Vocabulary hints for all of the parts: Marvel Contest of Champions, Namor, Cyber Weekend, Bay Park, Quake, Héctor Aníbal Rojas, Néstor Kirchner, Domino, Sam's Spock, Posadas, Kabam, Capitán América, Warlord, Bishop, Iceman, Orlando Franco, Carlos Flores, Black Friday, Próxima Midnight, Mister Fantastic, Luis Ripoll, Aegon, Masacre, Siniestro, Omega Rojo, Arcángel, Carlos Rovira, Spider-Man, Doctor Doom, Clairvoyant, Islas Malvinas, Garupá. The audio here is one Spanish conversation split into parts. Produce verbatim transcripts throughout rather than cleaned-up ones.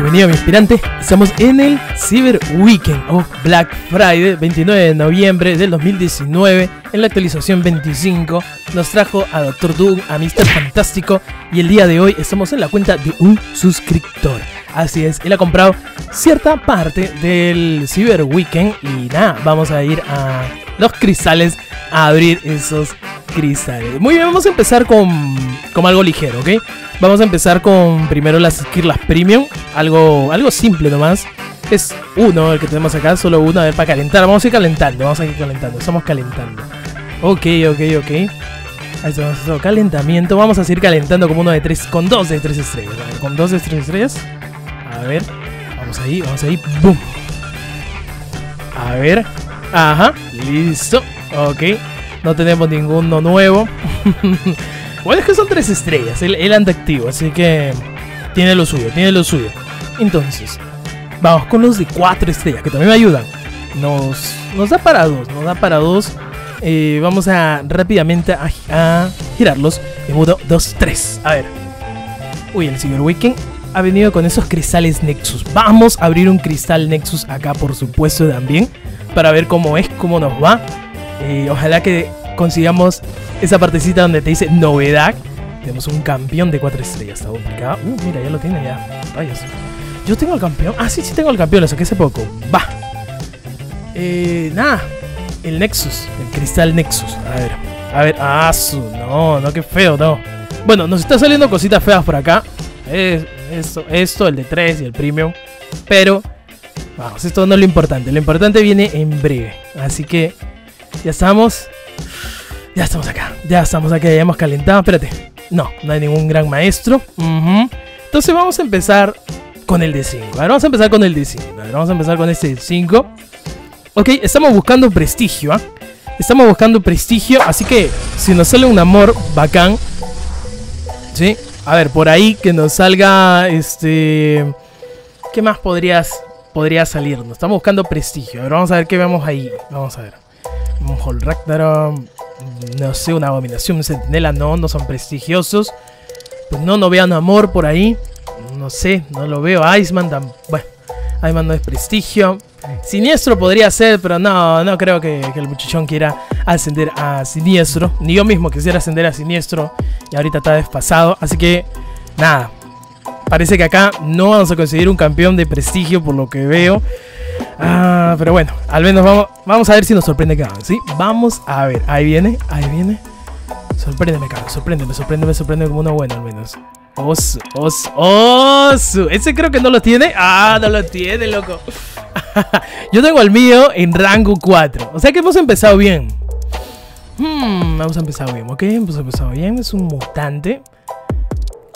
Bienvenido mi inspirante, estamos en el Cyber Weekend o Black Friday veintinueve de noviembre del dos mil diecinueve. En la actualización veinticinco nos trajo a Doctor Doom, a Mister Fantástico, y el día de hoy estamos en la cuenta de un suscriptor. Así es, él ha comprado cierta parte del Cyber Weekend y nada, vamos a ir a los cristales a abrir esos cristales. Muy bien, vamos a empezar con, con algo ligero, ¿ok? Vamos a empezar con primero las esquirlas premium, algo, algo simple nomás. Es uno el que tenemos acá, solo uno, a ver, para calentar. Vamos a ir calentando, vamos a ir calentando, estamos calentando. Ok, ok, ok. Ahí estamos, calentamiento. Vamos a seguir calentando como uno de tres, con dos de tres estrellas. A ver, con dos de tres estrellas. A ver, vamos ahí, vamos ahí, boom. A ver, ajá, listo, ok. No tenemos ninguno nuevo. Bueno, es que son tres estrellas, él, él anda activo, así que tiene lo suyo, tiene lo suyo. Entonces, vamos con los de cuatro estrellas, que también me ayudan. Nos, nos da para dos, nos da para dos. Eh, vamos a rápidamente a, a girarlos en uno, dos, tres. A ver. Uy, el señor Weekend ha venido con esos cristales Nexus. Vamos a abrir un cristal Nexus acá, por supuesto, también, para ver cómo es, cómo nos va. Eh, ojalá que consigamos esa partecita donde te dice novedad. Tenemos un campeón de cuatro estrellas. Está complicado. Uh, mira, ya lo tiene ya. Rayos. Yo tengo el campeón. Ah, sí, sí tengo el campeón. Lo saqué hace poco. Va. Eh, nada. El Nexus. El cristal Nexus. A ver. A ver. Ah, su. No, no, qué feo, no. Bueno, nos está saliendo cositas feas por acá. Eh, esto, esto, el de tres y el premium. Pero, vamos, esto no es lo importante. Lo importante viene en breve. Así que ya estamos. Ya estamos acá. Ya estamos acá. Ya hemos calentado. Espérate. No, no hay ningún gran maestro. Uh-huh. Entonces vamos a empezar con el de cinco. A ver, vamos a empezar con el de cinco. A ver, vamos a empezar con este de cinco. Ok, estamos buscando prestigio. ¿eh? Estamos buscando prestigio. Así que si nos sale un amor, bacán. ¿Sí? A ver, por ahí que nos salga. Este. ¿Qué más podrías, podría salirnos? Estamos buscando prestigio. A ver, vamos a ver qué vemos ahí. Vamos a ver. Un Hall Ragnarok. No sé, una abominación, un centinela, no, no son prestigiosos. Pues no, no veo Namor por ahí. No sé, no lo veo. Iceman, tan, bueno, Iceman no es prestigio. Siniestro podría ser, pero no, no creo que, que el muchachón quiera ascender a Siniestro. Ni yo mismo quisiera ascender a Siniestro. Y ahorita está desfasado, así que nada. Parece que acá no vamos a conseguir un campeón de prestigio por lo que veo. Ah, pero bueno, al menos vamos, vamos a ver si nos sorprende Kabam, ¿sí? Vamos a ver, ahí viene, ahí viene. Sorpréndeme, Kabam, sorpréndeme, sorpréndeme, sorpréndeme como uno bueno al menos. Osu, osu, osu. Ese creo que no lo tiene. Ah, no lo tiene, loco. Yo tengo el mío en rango cuatro. O sea que hemos empezado bien. Hmm, vamos a empezar bien, ¿ok? Hemos empezado bien, es un mutante.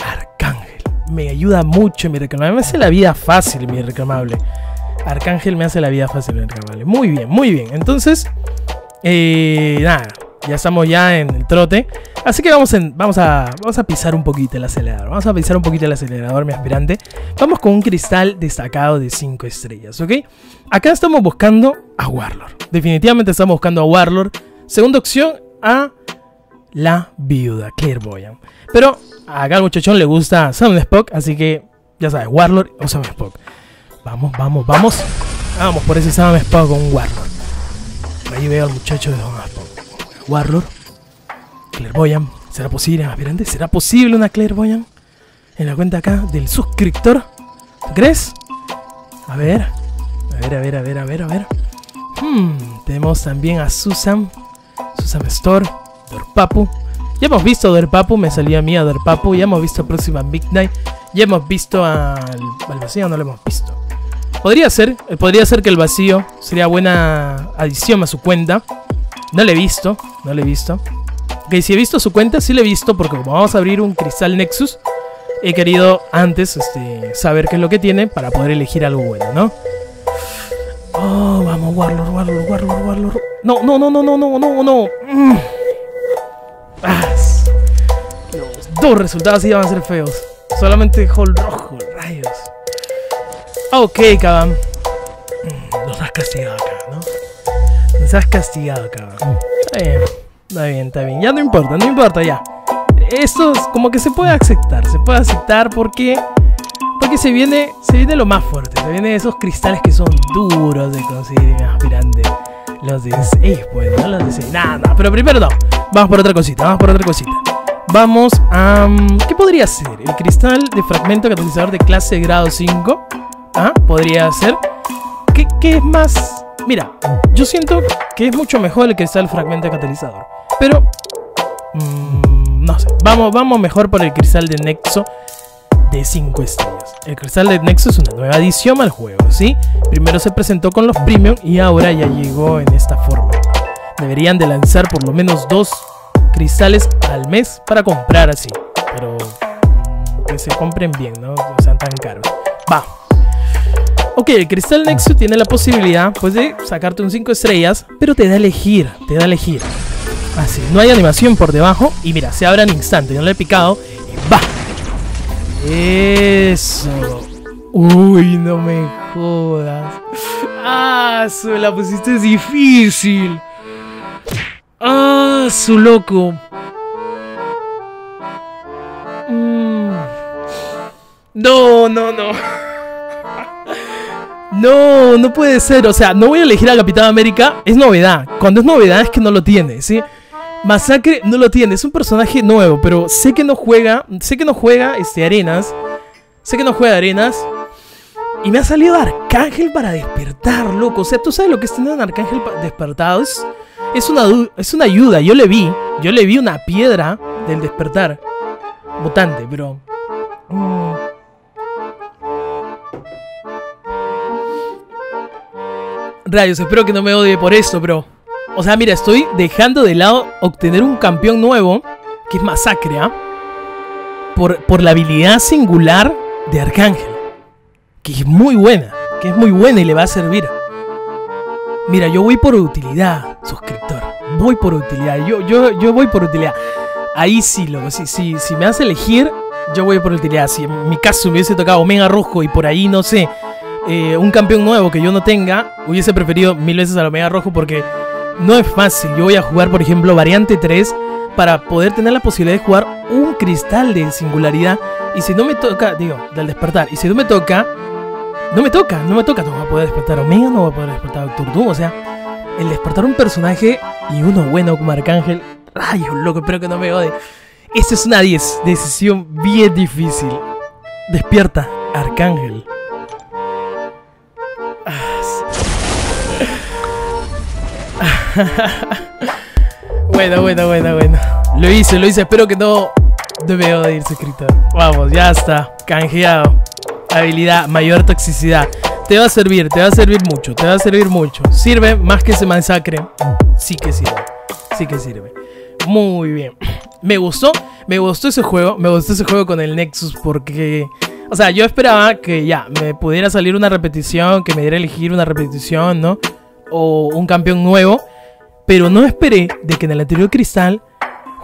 Arcángel. Me ayuda mucho, mi reclamable. Me hace la vida fácil, mi reclamable. Arcángel me hace la vida fácil, mi reclamable. Muy bien, muy bien. Entonces, eh, nada. Ya estamos ya en el trote. Así que vamos, en, vamos, a, vamos a pisar un poquito el acelerador. Vamos a pisar un poquito el acelerador, mi aspirante. Vamos con un cristal destacado de cinco estrellas, ¿ok? Acá estamos buscando a Warlord. Definitivamente estamos buscando a Warlord. Segunda opción, a la viuda, Clairvoyant. Pero acá al muchachón le gusta Sam's Spock, así que ya sabes, Warlord o Sam's Spock. Vamos, vamos, vamos. Vamos por ese Sam's Spock con Warlord. Por ahí veo al muchacho de Sam's Spock. Warlord, Clairvoyant, ¿será posible, aspirante? ¿Será posible una Clairvoyant? En la cuenta acá del suscriptor, ¿tú crees? A ver, a ver, a ver, a ver, a ver, a ver. Hmm, tenemos también a Susan, Susan Store, Dorpapu. Ya hemos visto a Dorpapu, me salía a mí a Dorpapu. Ya hemos visto a Próxima Midnight. Ya hemos visto al, al vacío, no lo hemos visto. Podría ser, podría ser que el vacío sería buena adición a su cuenta. No le he visto, no le he visto. Ok, si he visto su cuenta, sí le he visto, porque como vamos a abrir un cristal Nexus, he querido antes este, saber qué es lo que tiene para poder elegir algo bueno, ¿no? Oh, vamos, Warlord, Warlord, Warlord, Warlord. No, no, no, no, no, no, no, no. Mm. Ah, los dos resultados iban a ser feos. Solamente Hall Rojo, rayos. Ok, Kabam. Mm, nos has castigado acá, ¿no? Nos has castigado, cabrón. Está bien, está bien, está bien. Ya no importa, no importa, ya. Esto es como que se puede aceptar. Se puede aceptar porque, porque que se viene, se viene lo más fuerte. Se vienen esos cristales que son duros de conseguir en aspirante. Los de seis, pues, no los de seis. Nada, nada, pero primero no. Vamos por otra cosita, vamos por otra cosita. Vamos a... Um, ¿qué podría ser? El cristal de fragmento catalizador de clase grado cinco. ¿Ah? Podría ser. ¿Qué, qué es más? Mira, yo siento que es mucho mejor el cristal fragmento catalizador. Pero... Mmm, no sé. Vamos, vamos mejor por el cristal de Nexo de cinco estrellas. El cristal de Nexus es una nueva adición al juego, ¿sí? Primero se presentó con los premium y ahora ya llegó en esta forma. Deberían de lanzar por lo menos dos cristales al mes para comprar así, pero que se compren bien, no, no sean tan caros. Va. Ok, el cristal Nexus tiene la posibilidad, pues, de sacarte un cinco estrellas, pero te da a elegir, te da a elegir. Así, no hay animación por debajo y mira, se abre en instante, yo no le he picado y va. Eso. Uy, no me jodas. Ah, su, la pusiste difícil. Ah, su loco. Mm. No, no, no. No, no puede ser. O sea, no voy a elegir a Capitán América. Es novedad. Cuando es novedad es que no lo tiene, ¿sí? Masacre no lo tiene, es un personaje nuevo, pero sé que no juega, sé que no juega este, Arenas, sé que no juega Arenas, y me ha salido Arcángel para despertar, loco. O sea, ¿tú sabes lo que es tener un Arcángel despertado? Es, es, una, es una ayuda, yo le vi, yo le vi una piedra del despertar, mutante, pero... Mm. Rayos, espero que no me odie por esto, bro. O sea, mira, estoy dejando de lado obtener un campeón nuevo, que es Masacre, ¿ah? Por, por la habilidad singular de Arcángel, que es muy buena, que es muy buena y le va a servir. Mira, yo voy por utilidad, suscriptor, voy por utilidad, yo, yo, yo voy por utilidad. Ahí sí, loco, si, si, si me hace elegir, yo voy por utilidad. Si en mi caso me hubiese tocado Omega Rojo y por ahí, no sé, eh, un campeón nuevo que yo no tenga, hubiese preferido mil veces al Omega Rojo porque... no es fácil, yo voy a jugar por ejemplo variante tres para poder tener la posibilidad de jugar un cristal de singularidad. Y si no me toca, digo, del despertar, y si no me toca, no me toca, no me toca, no voy a poder despertar Omega, no voy a poder despertar Doctor Doom. O sea, el despertar un personaje y uno bueno como Arcángel, rayos loco, espero que no me odie. Esta es una diez, decisión bien difícil. Despierta, Arcángel. Bueno, bueno, bueno, bueno. Lo hice, lo hice, espero que no, no me odie el suscriptor. Vamos, ya está, canjeado. Habilidad, mayor toxicidad. Te va a servir, te va a servir mucho, te va a servir mucho. Sirve más que se masacre. Sí que sirve, sí que sirve. Muy bien. Me gustó, me gustó ese juego, me gustó ese juego con el Nexus porque... o sea, yo esperaba que ya me pudiera salir una repetición, que me diera a elegir una repetición, ¿no? O un campeón nuevo. Pero no esperé de que en el anterior cristal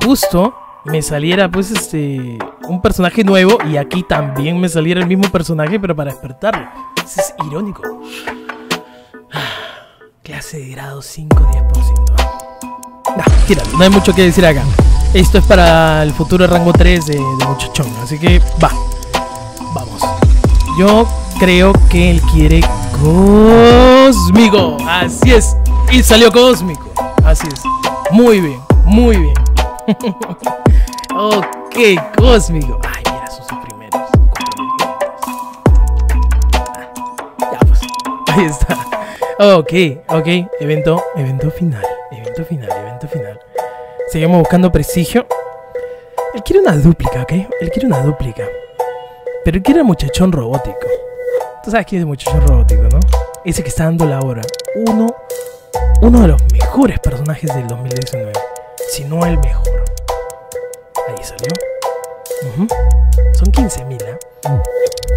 justo me saliera pues este un personaje nuevo y aquí también me saliera el mismo personaje pero para despertarlo. Eso es irónico. Clase de grado cinco diez por ciento. Nah, tíralo, no hay mucho que decir acá. Esto es para el futuro rango tres de, de muchachón, así que va. Vamos. Yo creo que él quiere cósmico. Así es. Y salió cósmico. Así es. Muy bien. Muy bien. Ok, cósmico. Ay, mira, son sus primeros. Ya pues. Ahí está. Ok, ok. Evento. Evento final. Evento final. Evento final. Seguimos buscando prestigio. Él quiere una dúplica, ¿ok? Él quiere una dúplica. Pero él quiere el muchachón robótico. Tú sabes quién es el muchacho robótico, ¿no? Ese que está dando la hora. Uno, uno de los mejores personajes del dos mil diecinueve. Si no el mejor. Ahí salió. Uh-huh. Son quince mil, ¿eh?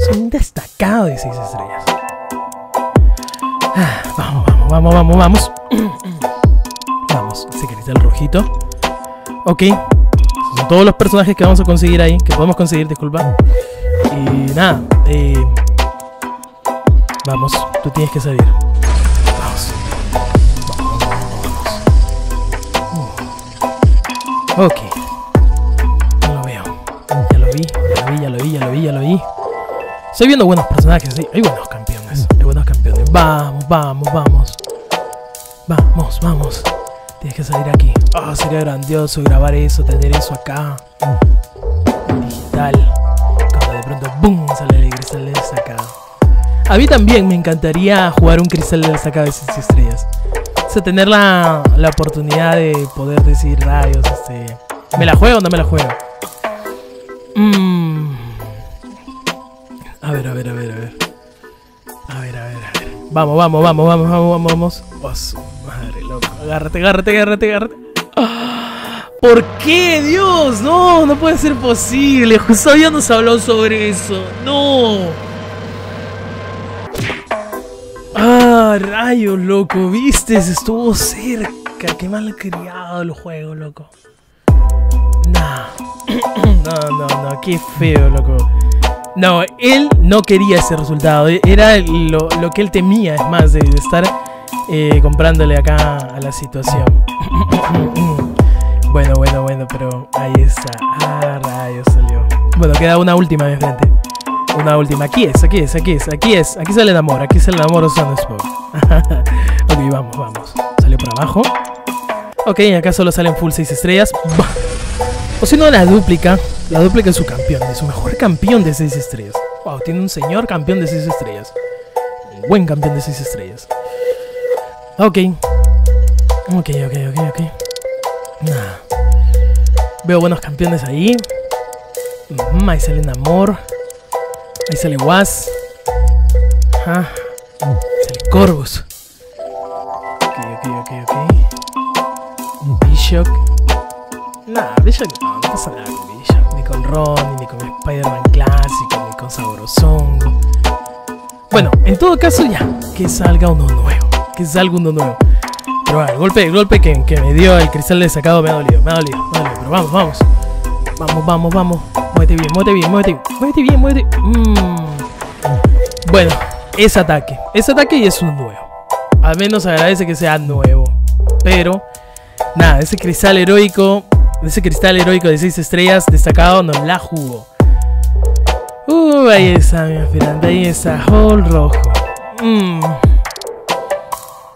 Son un destacado de seis estrellas. Ah, vamos, vamos, vamos, vamos, vamos. Vamos, se quita el rojito. Ok. Esos son todos los personajes que vamos a conseguir ahí. Que podemos conseguir, disculpa. Y nada. Eh... Vamos, tú tienes que salir. Vamos. Vamos, vamos, vamos. Uh. Ok. Ya lo veo. Ya lo vi, ya lo vi, ya lo vi, ya lo vi, ya lo vi. Estoy viendo buenos personajes, ¿sí? Hay buenos campeones, hay buenos campeones. Vamos, vamos, vamos. Vamos, vamos. Tienes que salir aquí. Oh, sería grandioso grabar eso, tener eso acá. Digital. Cuando de pronto, boom, sale el cristal de sacado. A mí también me encantaría jugar un cristal de sacado de seis estrellas. O sea, tener la, la oportunidad de poder decir rayos, este... ¿me la juego o no me la juego? Mm. A ver, a ver, a ver, a ver. A ver, a ver, a ver. Vamos, vamos, vamos, vamos, vamos, vamos, vamos. Oh, madre loca. Agárrate, agárrate, agárrate, agárrate. Ah, ¿por qué? Dios, no, no puede ser posible. Justo hoy nos habló sobre eso. No. Ah, rayos, loco. Viste, se estuvo cerca. Qué mal criado el juego, loco. Nah. No, no, no, qué feo, loco. No, él no quería ese resultado. Era lo, lo que él temía, es más, de, de estar eh, comprándole acá a la situación. Bueno, bueno, bueno, pero ahí está. Ah, rayos, salió. Bueno, queda una última de frente. Una última. Aquí es, aquí es, aquí es, aquí es. Aquí sale Namor, aquí sale Namor o Sam's Spock. Ok, vamos, vamos. Salió para abajo. Ok, acá solo salen full seis estrellas. O si no, la duplica. La duplica es su campeón, es su mejor campeón de seis estrellas. Wow, tiene un señor campeón de seis estrellas. Un buen campeón de seis estrellas. Ok. Ok, ok, ok, ok. Nah. Veo buenos campeones ahí. Mm, ahí sale Namor. Ahí sale Waz. Ajá. Ahí sale Corvus. Ok, ok, ok, ok. Bishop. Nah, Bishop no, no pasa nada con Bishop, ni con Ronnie, ni con Spider-Man clásico, ni con Sabrosongo. Bueno, en todo caso ya, que salga uno nuevo, que salga uno nuevo. Pero bueno, el golpe, el golpe que, que me dio el cristal de sacado me ha dolido, me ha dolido, me ha dolido, pero vamos, vamos. Vamos, vamos, vamos, muévete bien, muévete bien, muévete bien, muévete bien, muévete mm. Bueno, es ataque, es ataque y es un nuevo. Al menos agradece que sea nuevo, pero nada, ese cristal heroico... Ese cristal heroico de seis estrellas destacado nos la jugó. Uh, ahí está, mi aspirante. Ahí está, Hall Rojo. Mm.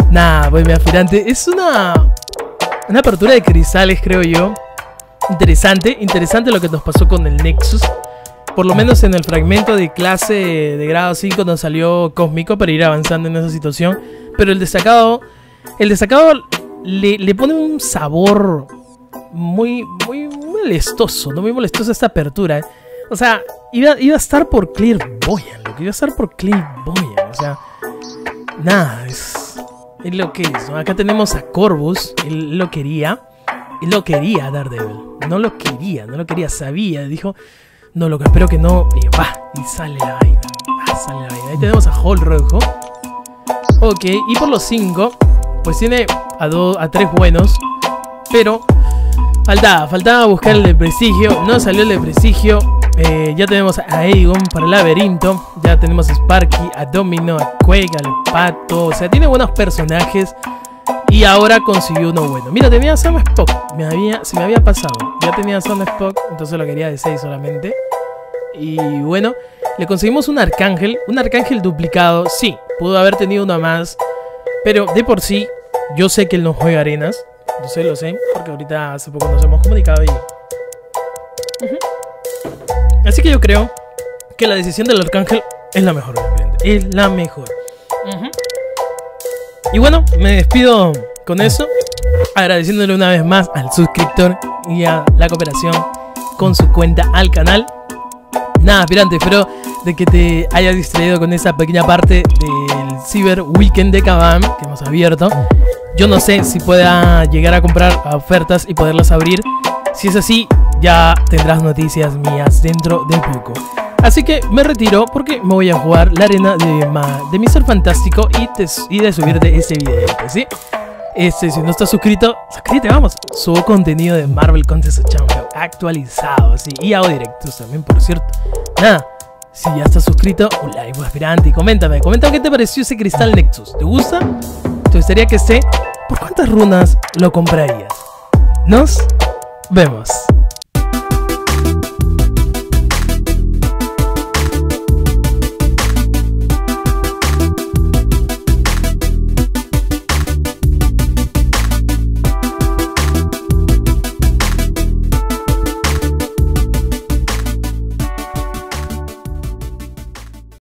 Nah, pues mi aspirante. Es una, una apertura de cristales, creo yo. Interesante, interesante lo que nos pasó con el Nexus. Por lo menos en el fragmento de clase de grado cinco nos salió cósmico para ir avanzando en esa situación. Pero el destacado, el destacado le, le pone un sabor... Muy, muy molestoso, ¿no? Muy molestosa esta apertura. O sea, iba, iba a estar por Clairvoyant, lo que iba a estar por Clairvoyant. O sea, nada, es, es lo que es, ¿no? Acá tenemos a Corvus, él lo quería, él lo quería Daredevil. No lo quería, no lo quería, sabía, dijo, no, lo que espero que no. Y va, y sale la vaina, va, sale la vaina. Ahí tenemos a Hall Rojo. Ok, y por los cinco, pues tiene a, do, a tres buenos, pero... Faltaba, faltaba buscar el de prestigio, no salió el de prestigio, eh, ya tenemos a Aegon para el laberinto, ya tenemos a Sparky, a Domino, a Quake, al Pato, o sea, tiene buenos personajes y ahora consiguió uno bueno. Mira, tenía a Sam's Spock, me había, se me había pasado, ya tenía a Sam's Spock, entonces lo quería de seis solamente. Y bueno, le conseguimos un Arcángel, un Arcángel duplicado, sí, pudo haber tenido uno más, pero de por sí, yo sé que él no juega arenas. Yo sé, lo sé, porque ahorita hace poco nos hemos comunicado y... Uh-huh. Así que yo creo que la decisión del Arcángel es la mejor, obviamente. Es la mejor. Uh-huh. Y bueno, me despido con eso, agradeciéndole una vez más al suscriptor y a la cooperación con su cuenta al canal. Nada, aspirante, espero de que te hayas distraído con esa pequeña parte del Cyber Weekend de Kabam que hemos abierto. Yo no sé si pueda llegar a comprar ofertas y poderlas abrir. Si es así, ya tendrás noticias mías dentro de poco. Así que me retiro porque me voy a jugar la arena de, de Mister Fantástico y, te, y de subirte ese video, ¿sí? Este, si no estás suscrito, suscríbete, vamos. Subo contenido de Marvel Contest of Champions actualizado, sí. Y hago directos también, por cierto. Nada, si ya estás suscrito, un like, aspirante, y coméntame. Coméntame qué te pareció ese cristal Nexus. ¿Te gusta? ¿Te gustaría que esté? ¿Por cuántas runas lo comprarías? Nos vemos.